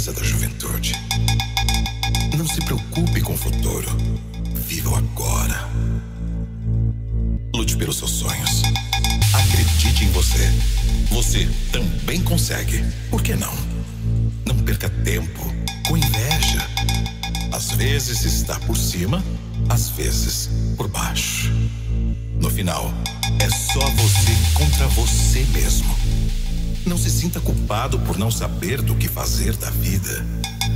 beleza da juventude. Não se preocupe com o futuro. Viva o agora. Lute pelos seus sonhos. Acredite em você. Você também consegue. Por que não? Não perca tempo com inveja. Às vezes está por cima, às vezes por baixo. No final, é só você contra você mesmo. Não se sinta culpado por não saber do que fazer da vida.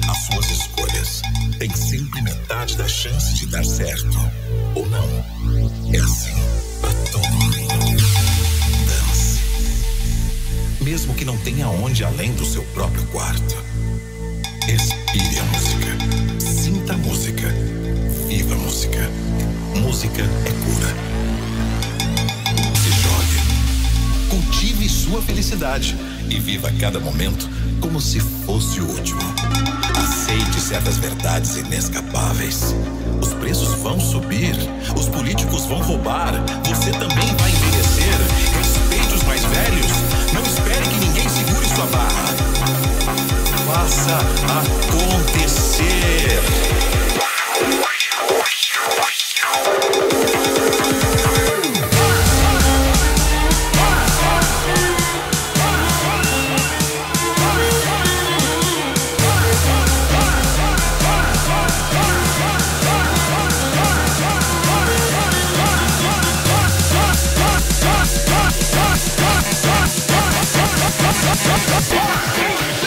As suas escolhas têm sempre metade da chance de dar certo. Ou não. É assim pra todo mundo. Dance. Mesmo que não tenha onde além do seu próprio quarto. Respire a música. Sinta a música. Viva a música. Música é cura. Cultive sua felicidade e viva cada momento como se fosse o último. Aceite certas verdades inescapáveis. Os preços vão subir, os políticos vão roubar, você também vai envelhecer. Respeite os mais velhos, não espere que ninguém segure sua barra. Faça acontecer. Let's go.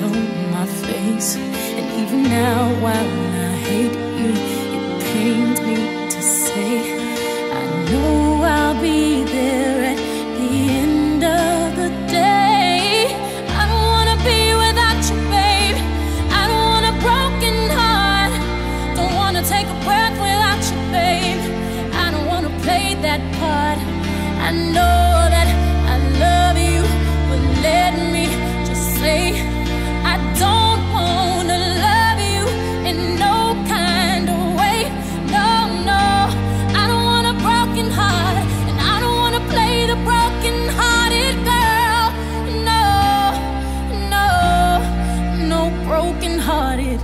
lies on my face. And even now, while I hate you, it pains me to say I know I'll be there at the end of the day. I don't wanna be without you, babe. I don't want a broken heart. Don't wanna take a breath without you, babe. I don't wanna play that part. I know that I love you, but let me just say I don't wanna love you in no kind of way. No, no, I don't want a broken heart, and I don't wanna play the broken-hearted girl. No, no, no broken-hearted.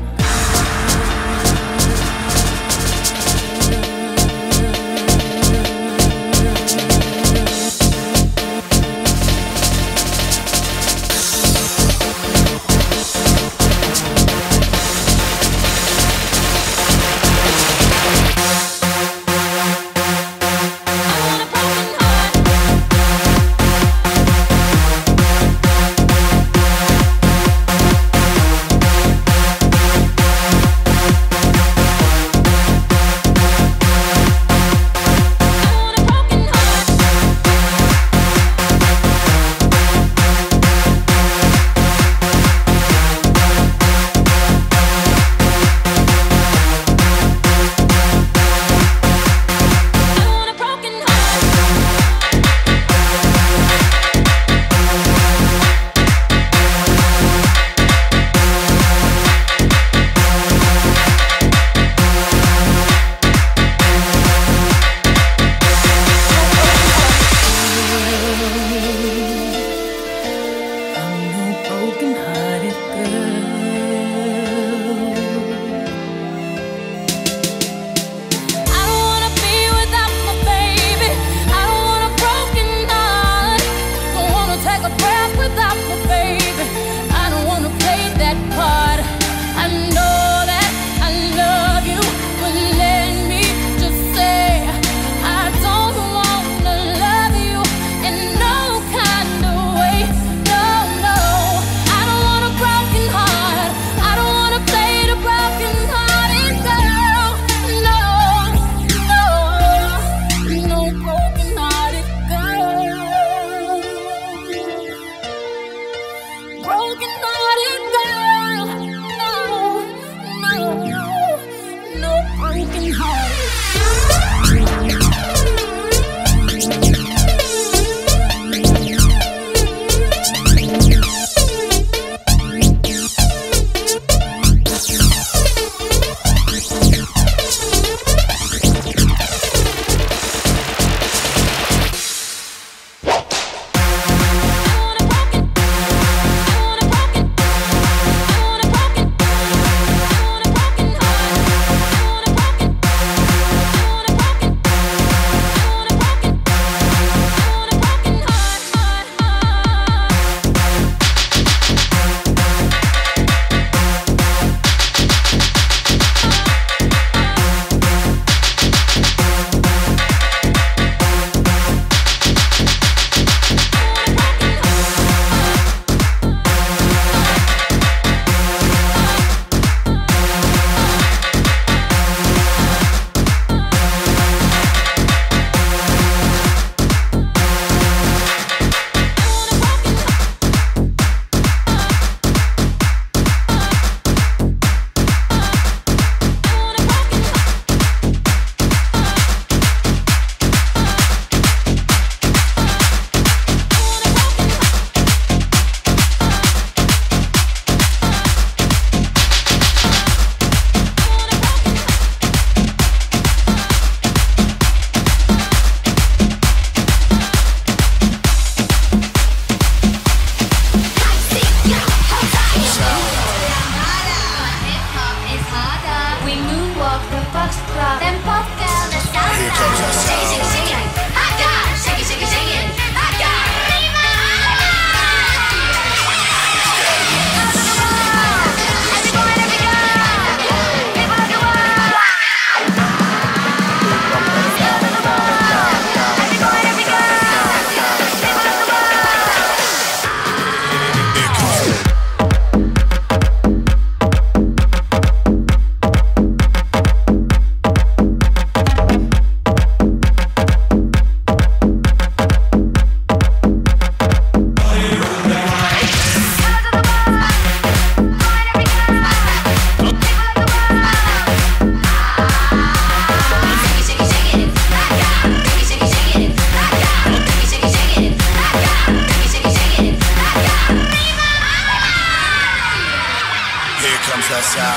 social. Here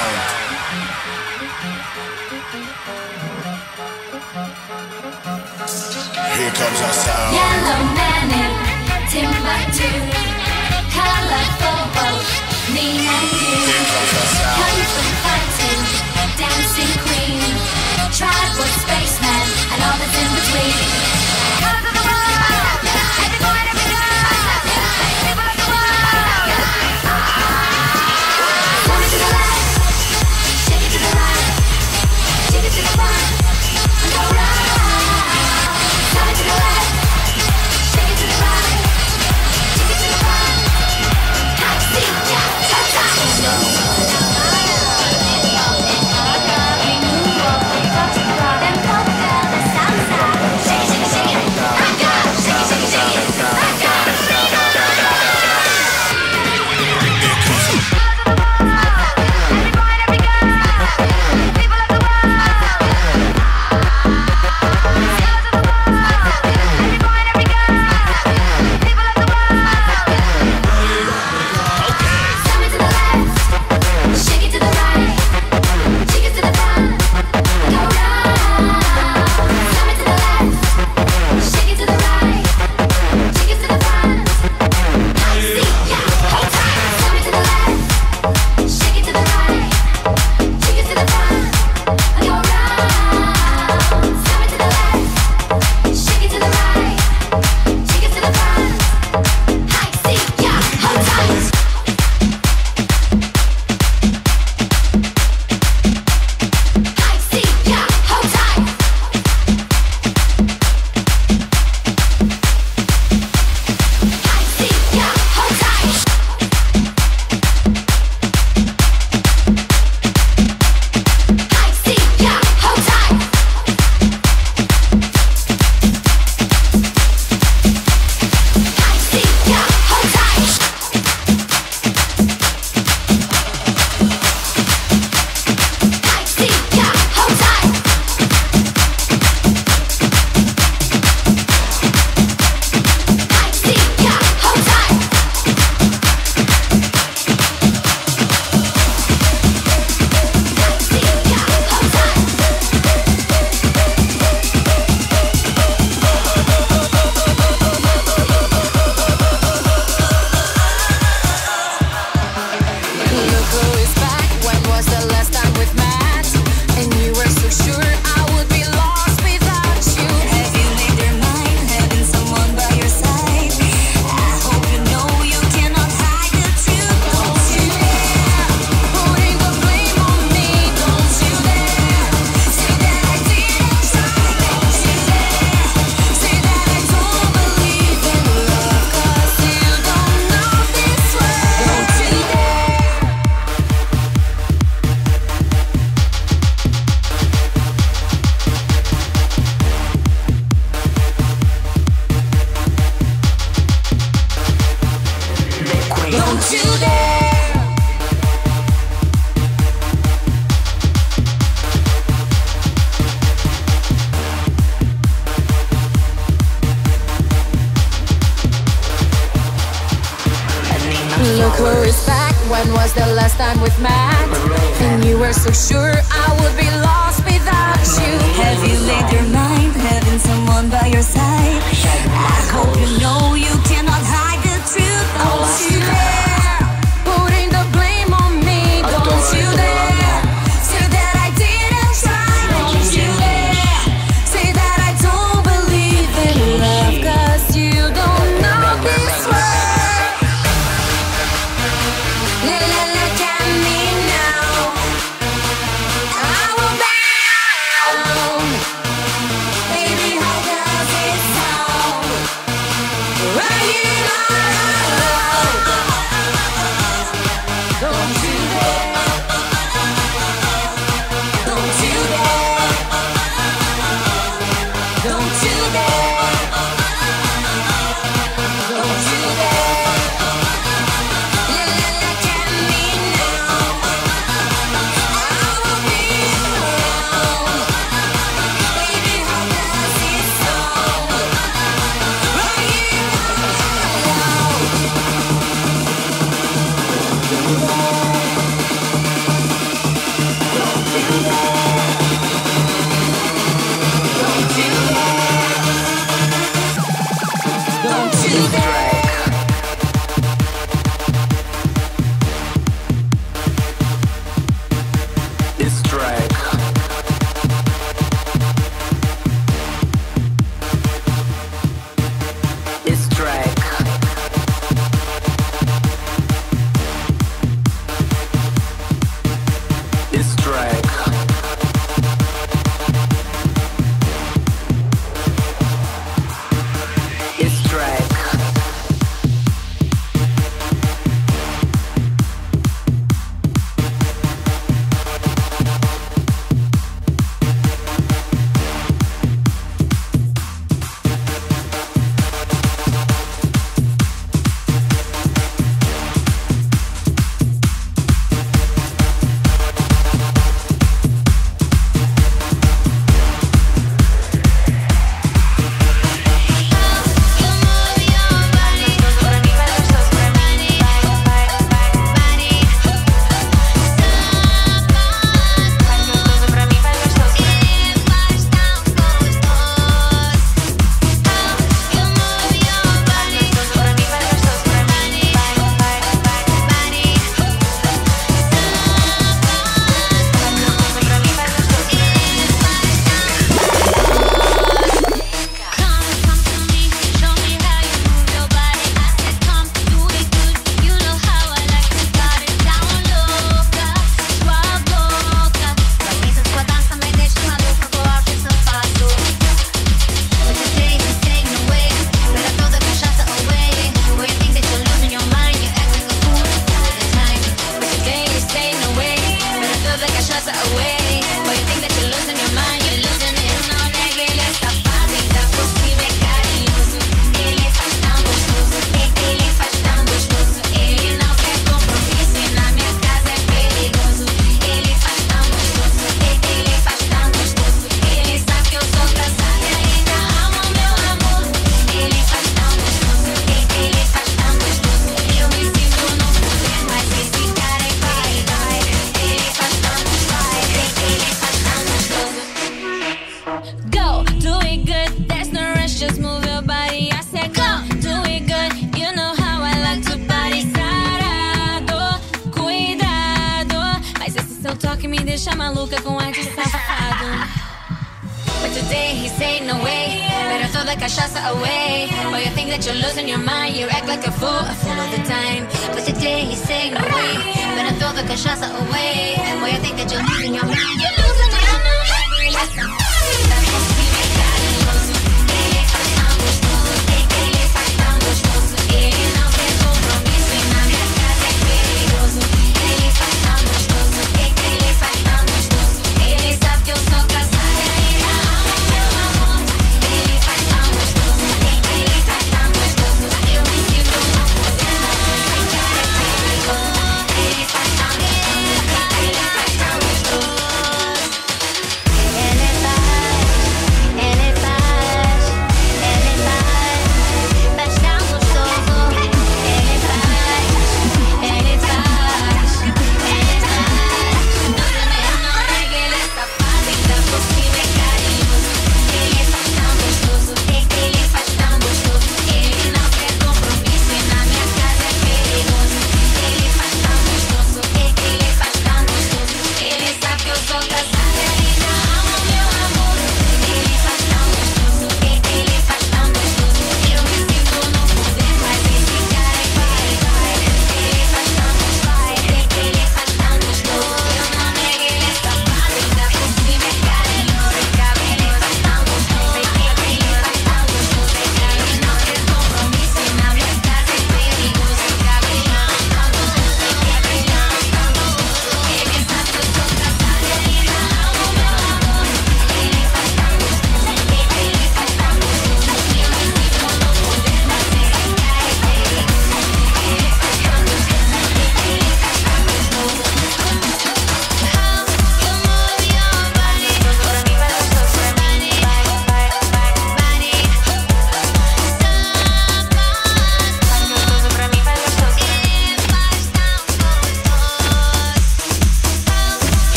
comes our sound. Yellow Manic, Timbuktu, color for both me and you. Here comes our sound. Come from fighting, dancing queen, tribal spaceman, and all that's in between. Look who is back, when was the last time we've met? And you were so sure I would be lost without you. Have you laid your mind, having someone by your side? I hope you know you cannot hide the truth. Don't you dare, putting the blame on me. Don't you dare, say that I didn't try. Don't you dare, say that I don't believe in love, cause you don't know this world. Look at me now, I will bow. Baby, how does it sound? Right in my heart. deixa maluca com ar de safado. But today he say no way, better throw the cachaça away. Or you think that you're losing your mind, you act like a fool all the time. But today he say no way, better throw the cachaça away. Or you think that you're losing your mind, you're losing your mind.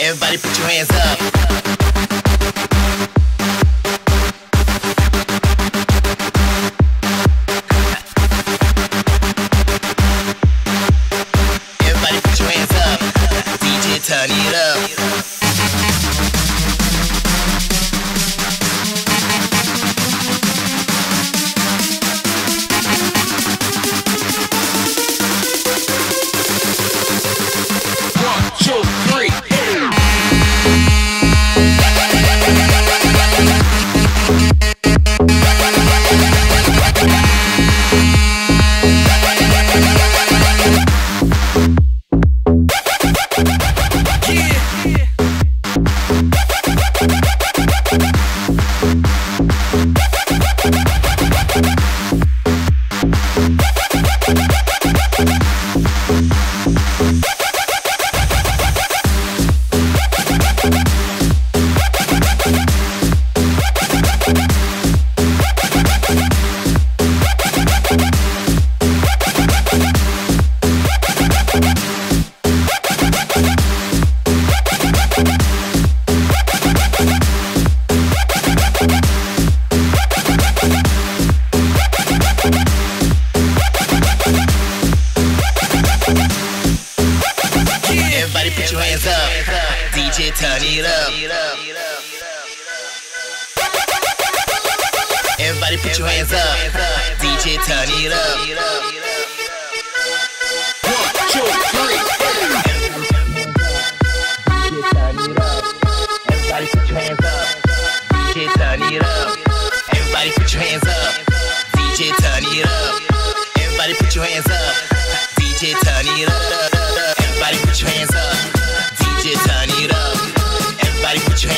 Everybody put your hands up. Everybody put your hands up.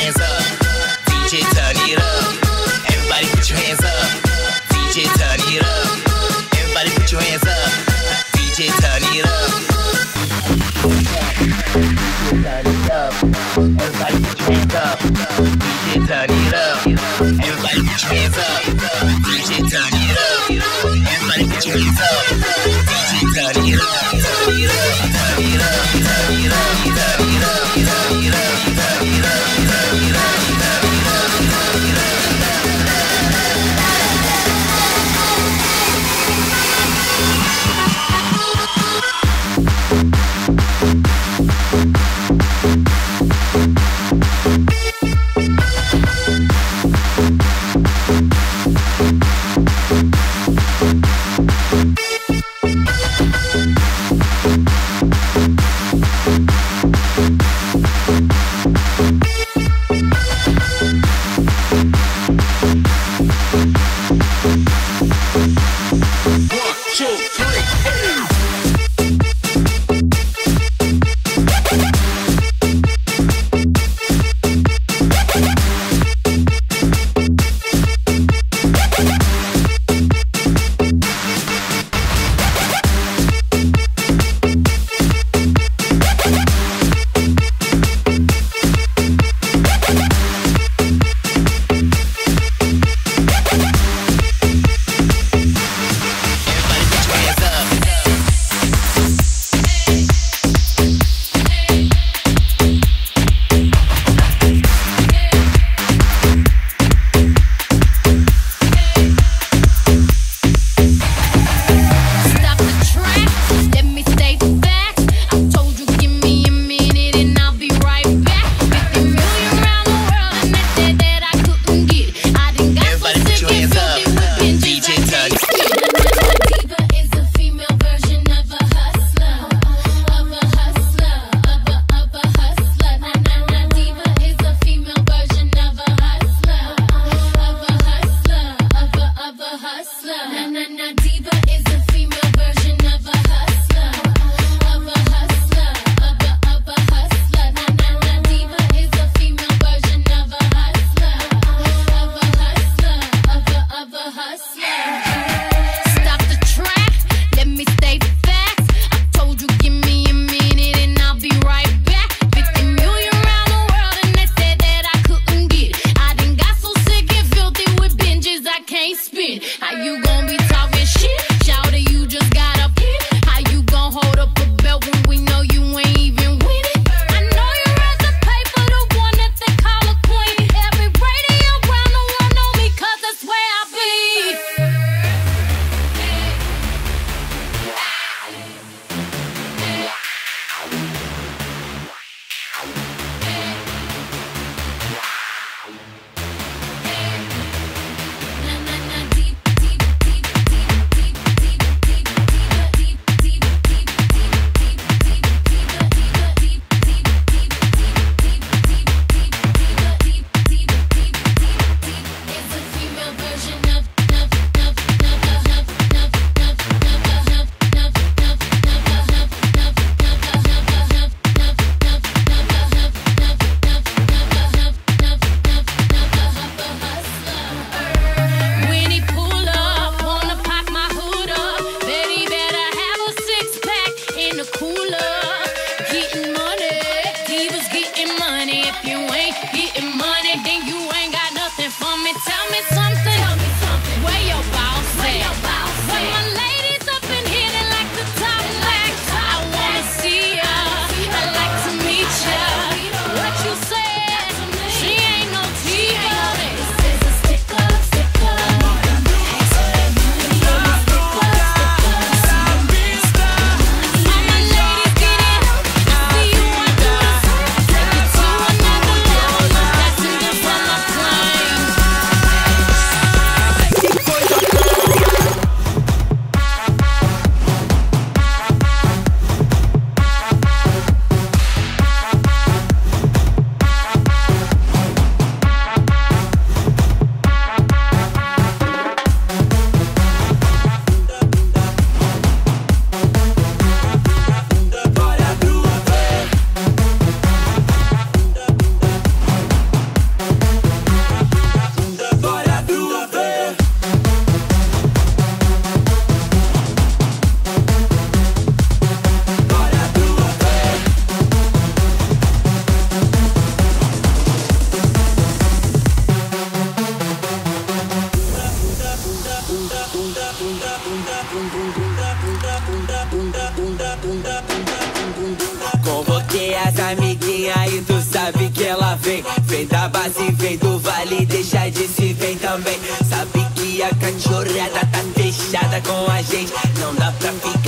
essa amiguinha e tu sabe que ela vem. Vem da base, vem do vale, deixa de se ver também. Sabe que a cachorrada tá fechada com a gente, não dá pra ficar